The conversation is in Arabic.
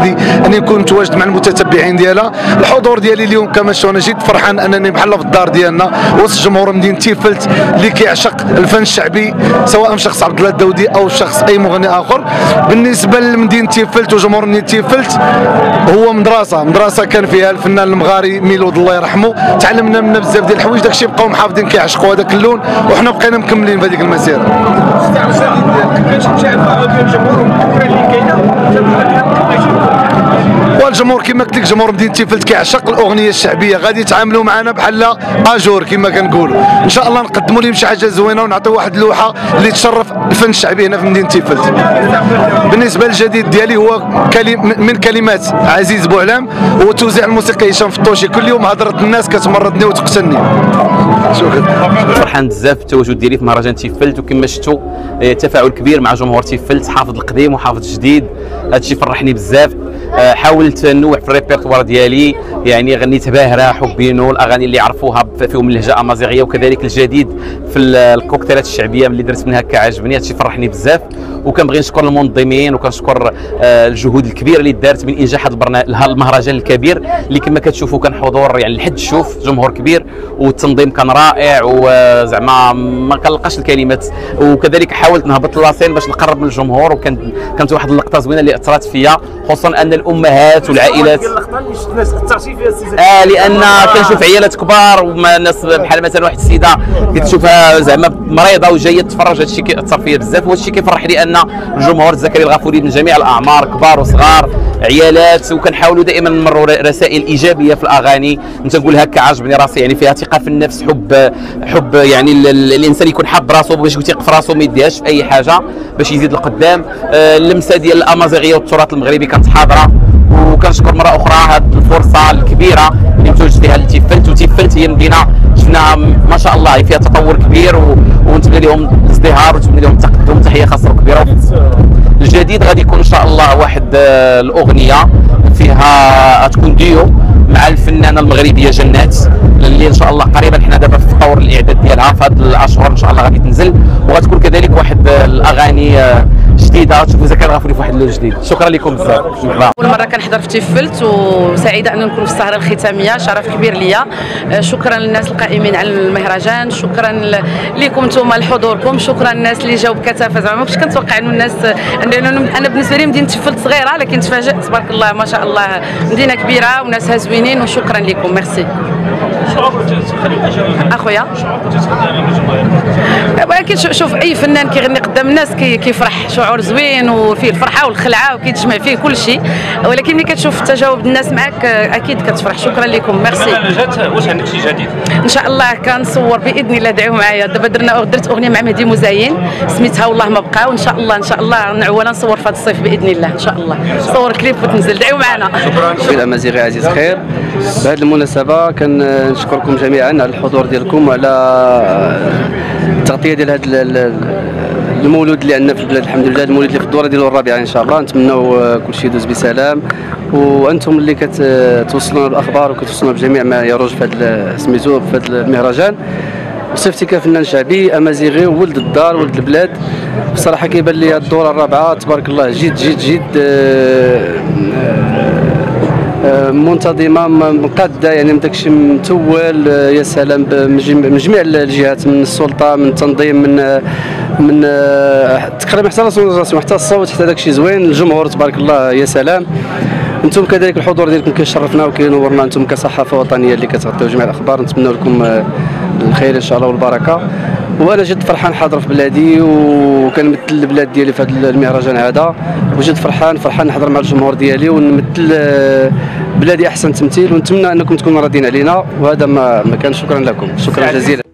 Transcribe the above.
هذه أن يكون متواجد مع المتتبعين ديالها. الحضور ديالي اليوم كما شفتوا أنا جيت فرحان أنني بحال في الدار ديالنا وسط جمهور مدينة تيفلت اللي كيعشق الفن الشعبي، سواء شخص عبد الله الداودي أو شخص أي مغني آخر. بالنسبة لمدينة تيفلت وجمهور مدينة تيفلت هو مدرسة كان فيها الفنان المغاري ميلود الله يرحمه، تعلمنا منها بزاف ديال الحوايج، داكشي بقاو محافظين كيعشقوا هذاك اللون وحنا بقينا مكملين في هذيك المسيرة. والجمهور كما قلت لك جمهور مدينة تيفلت كيعشق الاغنيه الشعبيه، غادي يتعاملوا معنا بحال اجور كما كنقولوا، ان شاء الله نقدموا لهم شي حاجه زوينه ونعطيو واحد اللوحه اللي تشرف الفن الشعبي هنا في مدينة تيفلت. بالنسبه للجديد ديالي هو من كلمات عزيز بوعلام وتوزيع الموسيقى هشام في الطوشي، كل يوم هضره الناس كتمرضني وتقتلني. شكرا. فرحان بزاف بالتواجد ديالي في مهرجان تيفلت، وكما شفتوا تفاعل كبير مع جمهور تيفلت، حافظ القديم وحافظ الجديد، هادشي فرحني بزاف. حاولت نوع في الريبرتوار ديالي، يعني غنيت باهره، حبينو، الاغاني اللي عرفوها فيهم اللهجه امازيغيه، وكذلك الجديد في الكوكتيلات الشعبيه اللي درت منها كعجبني، هادشي فرحني بزاف. وكنبغي نشكر المنظمين وكنشكر الجهود الكبيره اللي دارت من انجاح هذا المهرجان الكبير اللي كما كتشوفوا كان حضور يعني لحد الشوف، جمهور كبير والتنظيم كان رائع، وزعما ما كنلقاش الكلمات. وكذلك حاولت نهبط للاسين باش نقرب من الجمهور، وكانت واحد اللقطه زوينه اللي اثرت فيا، خصوصا ان الامهات والعائلات لان كنشوف عيالات كبار وناس بحال مثلا واحد السيده كتشوفها زعما مريضه وجايه تتفرج، هادشي كيأثر فيا بزاف، وهادشي كيفرح لي ان الجمهور الزكري الغفوري من جميع الاعمار، كبار وصغار، عيالات، وكنحاولوا دائما نمروا رسائل ايجابيه في الاغاني. انت نقول هكا عاجبني راسي، يعني فيها ثقه في النفس، حب يعني الانسان يكون حاب راسو، باش يثق في راسو ما يديهاش في اي حاجه باش يزيد لقدام. اللمسه ديال الامازيغيه والتراث المغربي كانت حاضره، وكنشكر مره اخرى هذه الفرصه الكبيره اللي متوجد فيها لتيفلت. وتيفلت هي مدينه شفنا ما شاء الله فيها تطور كبير، ونتمنى لهم الازدهار ونتمنى لهم التقدم. تحيه خاصه كبيره. الجديد غادي يكون ان شاء الله واحد الاغنيه فيها تكون ديو مع الفنانه المغربيه جنات، اللي ان شاء الله قريبا حنا دابا في تطور الاعداد ديالها، في هذه الاشهر ان شاء الله غادي تنزل، وغتكون كذلك واحد الاغاني جديده تشوفوا زكريا الغفوري في واحد اللون جديد. شكرا لكم بزاف. اول مره كنحضر في تيفلت وسعيده ان نكون في السهره الختاميه، شرف كبير ليا. شكرا للناس القائمين على المهرجان، شكرا لكم نتوما لحضوركم، شكرا للناس اللي جاوا بكثافه، زعما ما كنتش كنتوقع انه الناس، انا بالنسبه لي مدينه تيفلت صغيره لكن تفاجات تبارك الله ما شاء الله، مدينه كبيره وناسها زوينين، وشكرا لكم. ميرسي. اخويا ولكن شوف اي فنان كيغني قدام الناس كيفرح، شعور زوين وفيه الفرحه والخلعه وكيتجمع فيه كل شيء، ولكن ملي كتشوف تجاوب الناس معك اكيد كتفرح. شكرا لكم. ميرسي. واش عندك شي جديد؟ ان شاء الله كنصور باذن الله، دعيو معايا. دابا درت اغنيه مع مهدي مزاين سميتها والله ما بقى، وان شاء الله ان شاء الله نعوله نصور في هذا الصيف باذن الله، ان شاء الله نصور كليب وتنزل، دعيو معنا. شكرا. في الامازيغي عزيز خير، بهذه المناسبه كنشكركم جميعا على الحضور ديالكم وعلى التغطيه ديال هذا المولود اللي عندنا في البلاد، الحمد لله المولود اللي في الدوره ديالو الرابعه ان شاء الله. نتمنوا كلشي يدوز بسلام، وانتم اللي كتوصلونا بالاخبار وكتوصلونا بجميع ما يروج في هذا سميتو في هذا المهرجان. بصفتي كفنان شعبي امازيغي ولد الدار ولد البلاد، بصراحه كيبان لي الدوره الرابعه تبارك الله جد منتظمه مقاده، يعني داكشي متول. يا سلام من جميع الجهات، من السلطه، من التنظيم، من تقريبا حتى الرسم، حتى الصوت، حتى داكشي زوين، الجمهور تبارك الله. يا سلام انتم كذلك الحضور ديالكم كيشرفنا وكينورنا، انتم كصحافه وطنيه اللي كتغطيو جميع الاخبار. نتمنى لكم الخير ان شاء الله والبركه، وانا جد فرحان حاضر في بلادي وكنمثل البلاد ديالي في هذا المهرجان هذا، وجد فرحان نحضر مع الجمهور ديالي ونمثل بلادي احسن تمثيل، ونتمنى انكم تكونوا راضيين علينا، وهذا ما كان. شكرا لكم. شكرا جزيلا.